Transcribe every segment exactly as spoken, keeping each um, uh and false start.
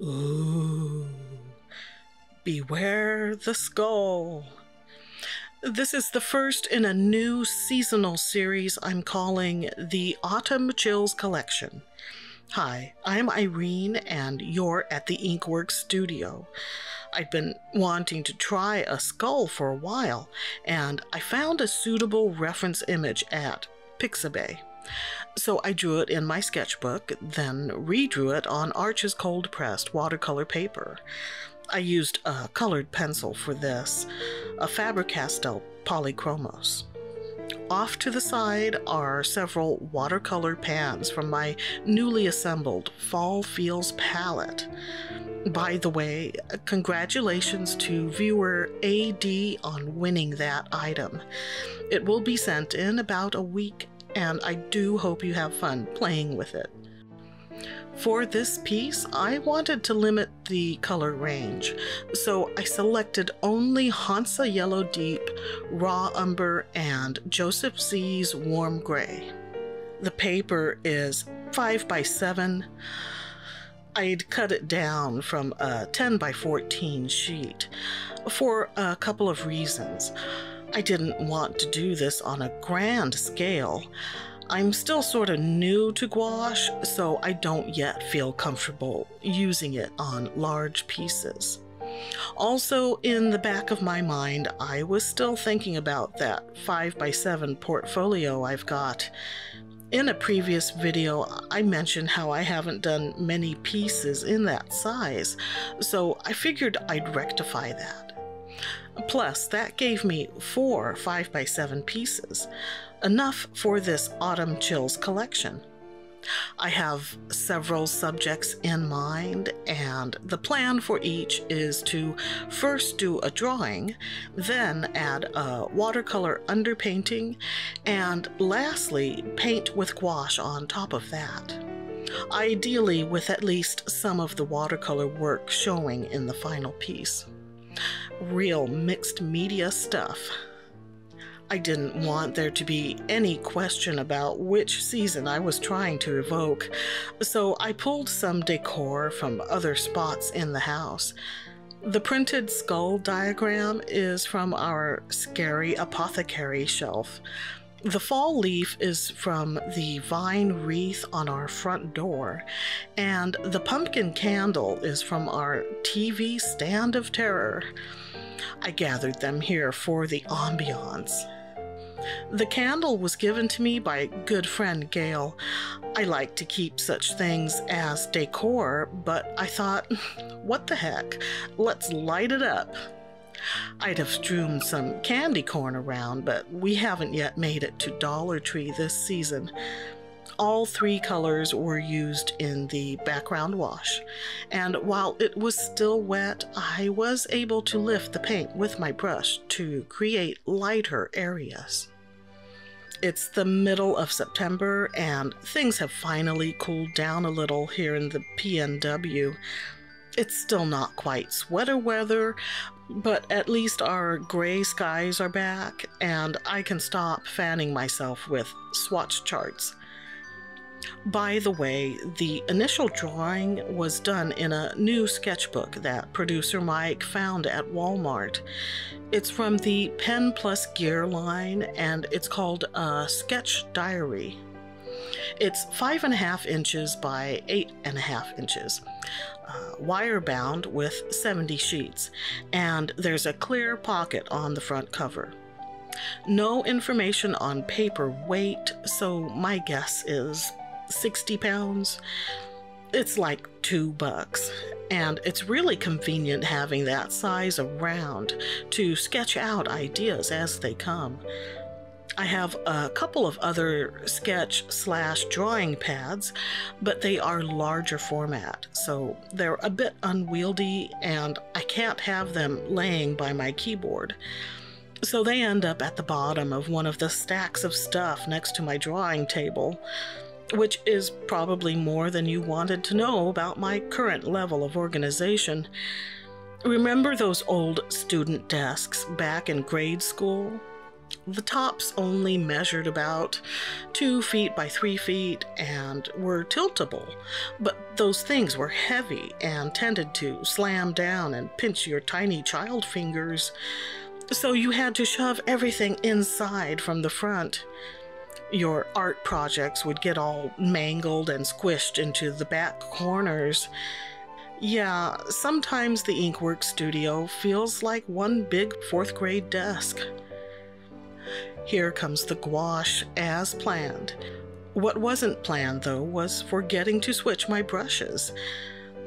Ooh. Beware the Skull. This is the first in a new seasonal series I'm calling the Autumn Chills Collection. Hi, I'm Irene, and you're at the Inkworks Studio. I've been wanting to try a skull for a while, and I found a suitable reference image at Pixabay. So I drew it in my sketchbook, then redrew it on Arches cold-pressed watercolor paper. I used a colored pencil for this, a Faber-Castell Polychromos. Off to the side are several watercolor pans from my newly assembled Fall Feels palette. By the way, congratulations to viewer A D on winning that item. It will be sent in about a week, and I do hope you have fun playing with it. For this piece, I wanted to limit the color range, so I selected only Hansa Yellow Deep, Raw Umber, and Joseph Z's Warm Gray. The paper is five by seven. I'd cut it down from a ten by fourteen sheet for a couple of reasons. I didn't want to do this on a grand scale. I'm still sort of new to gouache, so I don't yet feel comfortable using it on large pieces. Also, in the back of my mind, I was still thinking about that five by seven portfolio I've got. In a previous video, I mentioned how I haven't done many pieces in that size, so I figured I'd rectify that. Plus, that gave me four five by seven pieces, enough for this Autumn Chills collection. I have several subjects in mind, and the plan for each is to first do a drawing, then add a watercolor underpainting, and lastly paint with gouache on top of that. Ideally with at least some of the watercolor work showing in the final piece. Real mixed media stuff. I didn't want there to be any question about which season I was trying to evoke, so I pulled some decor from other spots in the house. The printed skull diagram is from our Scary Apothecary shelf. The fall leaf is from the vine wreath on our front door, and the pumpkin candle is from our T V stand of terror. I gathered them here for the ambiance. The candle was given to me by good friend Gail. I like to keep such things as decor, but I thought, what the heck, let's light it up. I'd have strewn some candy corn around, but we haven't yet made it to Dollar Tree this season. All three colors were used in the background wash, and while it was still wet, I was able to lift the paint with my brush to create lighter areas. It's the middle of September, and things have finally cooled down a little here in the P N W. It's still not quite sweater weather, but at least our gray skies are back, and I can stop fanning myself with swatch charts. By the way, the initial drawing was done in a new sketchbook that producer Mike found at Walmart. It's from the Pen plus Gear line, and it's called a Sketch Diary. It's five and a half inches by eight and a half inches, uh, wire bound with seventy sheets, and there's a clear pocket on the front cover. No information on paper weight, so my guess is sixty pounds. It's like two bucks, and it's really convenient having that size around to sketch out ideas as they come. I have a couple of other sketch slash drawing pads, but they are larger format, so they're a bit unwieldy, and I can't have them laying by my keyboard. So they end up at the bottom of one of the stacks of stuff next to my drawing table, which is probably more than you wanted to know about my current level of organization. Remember those old student desks back in grade school? The tops only measured about two feet by three feet and were tiltable, but those things were heavy and tended to slam down and pinch your tiny child fingers, so you had to shove everything inside from the front. Your art projects would get all mangled and squished into the back corners. Yeah, sometimes the Inkworks Studio feels like one big fourth grade desk. Here comes the gouache as planned. What wasn't planned, though, was forgetting to switch my brushes.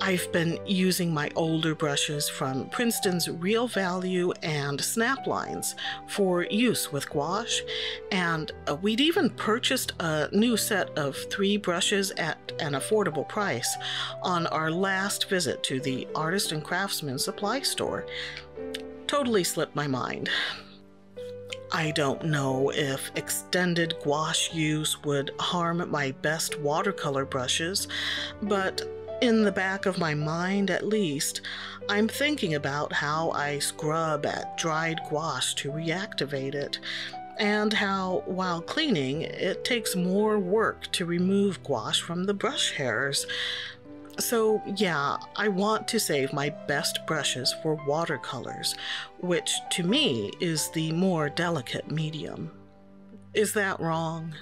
I've been using my older brushes from Princeton's Real Value and Snap Lines for use with gouache, and we'd even purchased a new set of three brushes at an affordable price on our last visit to the Artist and Craftsman Supply Store. Totally slipped my mind. I don't know if extended gouache use would harm my best watercolor brushes, but in the back of my mind, at least, I'm thinking about how I scrub at dried gouache to reactivate it, and how, while cleaning, it takes more work to remove gouache from the brush hairs. So yeah, I want to save my best brushes for watercolors, which to me is the more delicate medium. Is that wrong?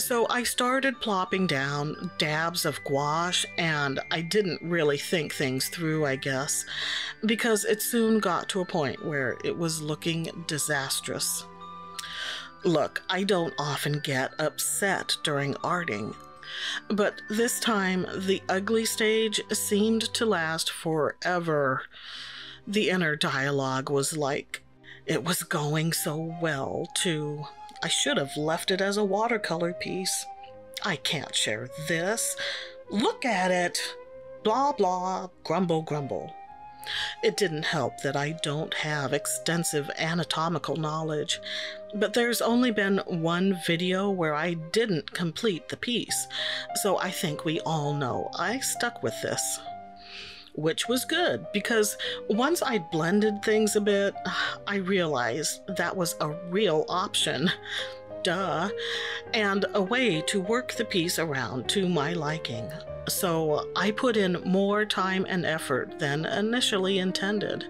So I started plopping down dabs of gouache, and I didn't really think things through, I guess, because it soon got to a point where it was looking disastrous. Look, I don't often get upset during arting, but this time the ugly stage seemed to last forever. The inner dialogue was like, it was going so well, too. I should have left it as a watercolor piece. I can't share this. Look at it. Blah, blah, grumble, grumble. It didn't help that I don't have extensive anatomical knowledge, but there's only been one video where I didn't complete the piece, so I think we all know I stuck with this. Which was good, because once I blended things a bit, I realized that was a real option, duh, and a way to work the piece around to my liking. So I put in more time and effort than initially intended.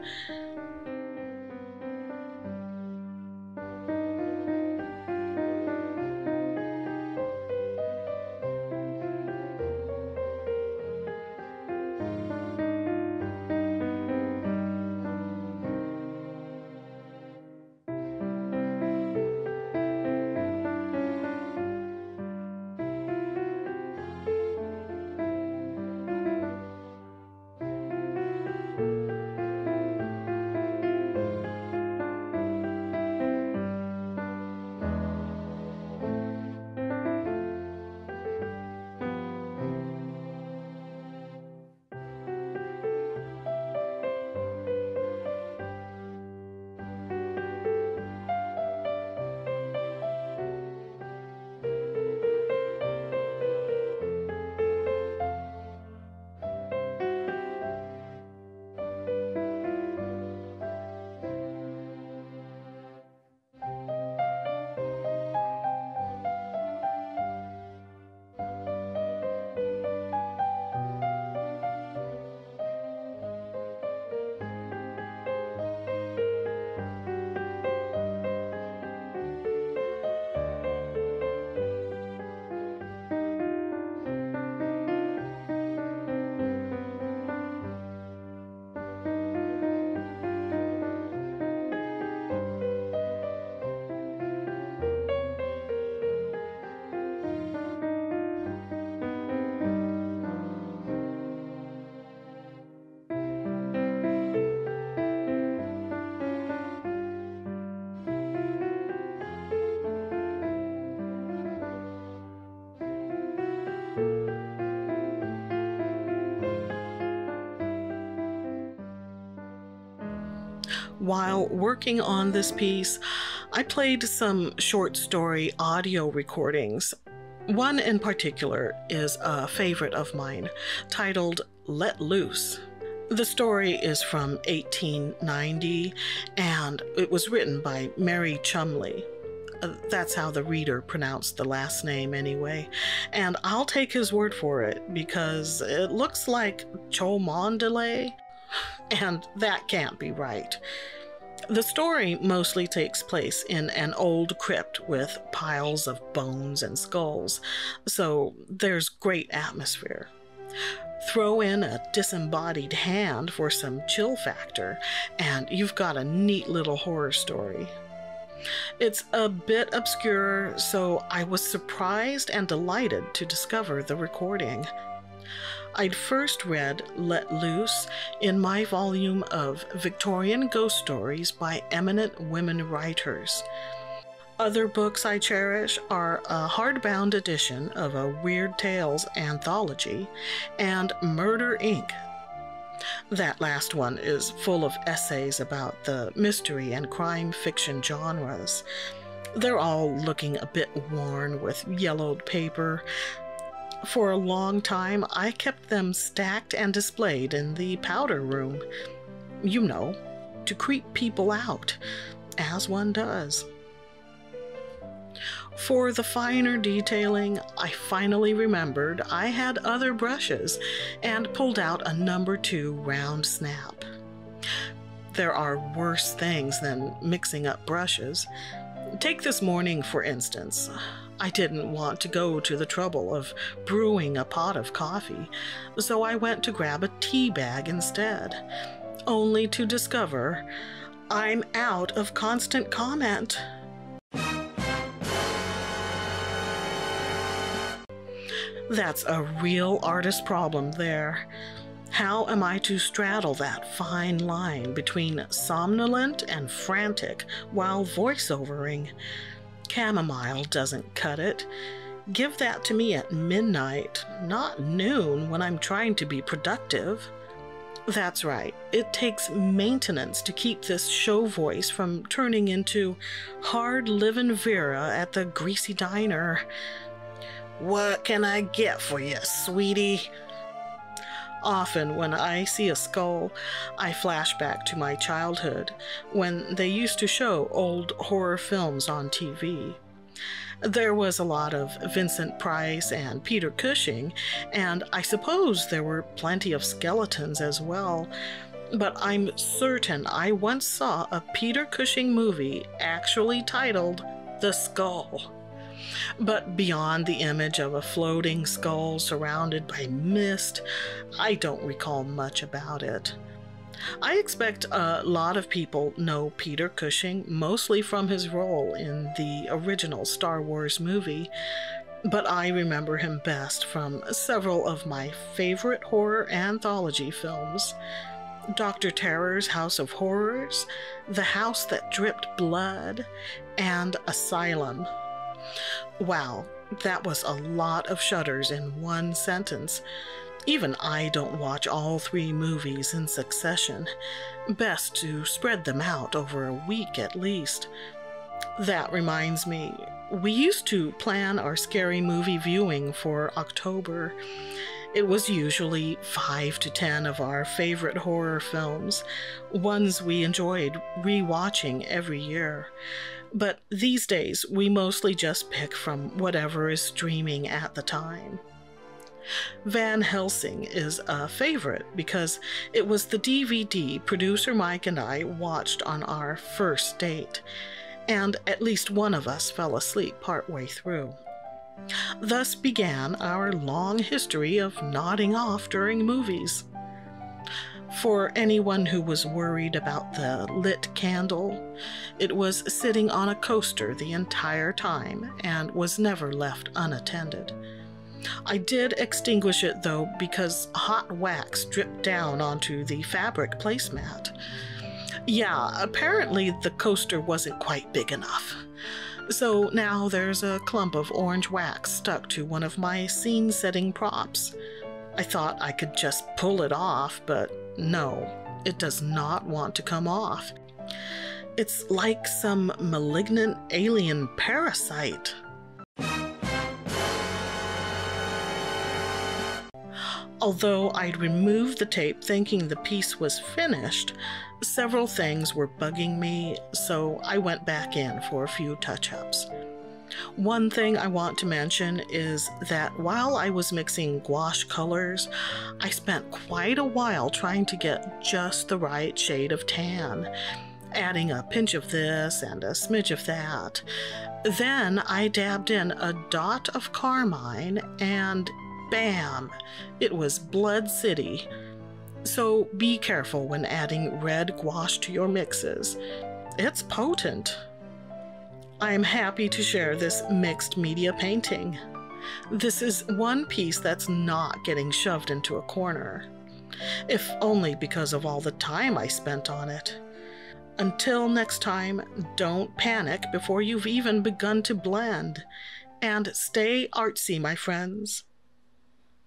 While working on this piece, I played some short story audio recordings. One in particular is a favorite of mine, titled Let Loose. The story is from eighteen ninety, and it was written by Mary Chumley. Uh, that's how the reader pronounced the last name anyway, and I'll take his word for it because it looks like Cholmondeley, and that can't be right. The story mostly takes place in an old crypt with piles of bones and skulls, so there's great atmosphere. Throw in a disembodied hand for some chill factor, and you've got a neat little horror story. It's a bit obscure, so I was surprised and delighted to discover the recording. I'd first read Let Loose in my volume of Victorian Ghost Stories by Eminent Women Writers. Other books I cherish are a hardbound edition of a Weird Tales anthology and Murder Incorporated. That last one is full of essays about the mystery and crime fiction genres. They're all looking a bit worn with yellowed paper. For a long time, I kept them stacked and displayed in the powder room. You know, to creep people out, as one does. For the finer detailing, I finally remembered I had other brushes and pulled out a number two round snap. There are worse things than mixing up brushes. Take this morning, for instance. I didn't want to go to the trouble of brewing a pot of coffee, so I went to grab a tea bag instead, only to discover I'm out of Constant Comment. That's a real artist problem there. How am I to straddle that fine line between somnolent and frantic while voiceovering? Chamomile doesn't cut it. Give that to me at midnight, not noon when I'm trying to be productive. That's right, it takes maintenance to keep this show voice from turning into hard livin' Vera at the greasy diner. What can I get for you, sweetie? Often when I see a skull, I flash back to my childhood, when they used to show old horror films on T V. There was a lot of Vincent Price and Peter Cushing, and I suppose there were plenty of skeletons as well, but I'm certain I once saw a Peter Cushing movie actually titled The Skull. But beyond the image of a floating skull surrounded by mist, I don't recall much about it. I expect a lot of people know Peter Cushing mostly from his role in the original Star Wars movie, but I remember him best from several of my favorite horror anthology films: Doctor Terror's House of Horrors, The House That Dripped Blood, and Asylum. Wow, that was a lot of shudders in one sentence. Even I don't watch all three movies in succession. Best to spread them out over a week at least. That reminds me, we used to plan our scary movie viewing for October. It was usually five to ten of our favorite horror films, ones we enjoyed re-watching every year. But these days, we mostly just pick from whatever is streaming at the time. Van Helsing is a favorite because it was the D V D producer Mike and I watched on our first date, and at least one of us fell asleep partway through. Thus began our long history of nodding off during movies. For anyone who was worried about the lit candle, it was sitting on a coaster the entire time and was never left unattended. I did extinguish it though because hot wax dripped down onto the fabric placemat. Yeah, apparently the coaster wasn't quite big enough. So now there's a clump of orange wax stuck to one of my scene-setting props. I thought I could just pull it off, but no, it does not want to come off. It's like some malignant alien parasite. Although I'd removed the tape thinking the piece was finished, several things were bugging me, so I went back in for a few touch-ups. One thing I want to mention is that while I was mixing gouache colors, I spent quite a while trying to get just the right shade of tan, adding a pinch of this and a smidge of that. Then I dabbed in a dot of carmine and bam! It was Blood City. So be careful when adding red gouache to your mixes. It's potent. I'm happy to share this mixed media painting. This is one piece that's not getting shoved into a corner, if only because of all the time I spent on it. Until next time, don't panic before you've even begun to blend, and stay artsy, my friends.